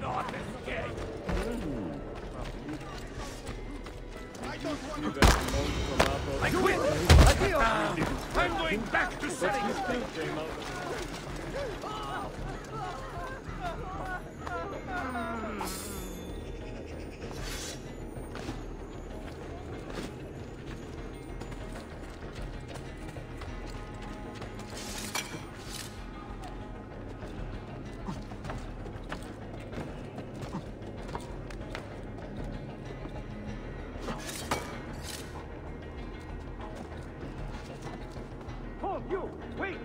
Not escape. I don't want to. I quit. I feel. I'm going back to setting. You wait.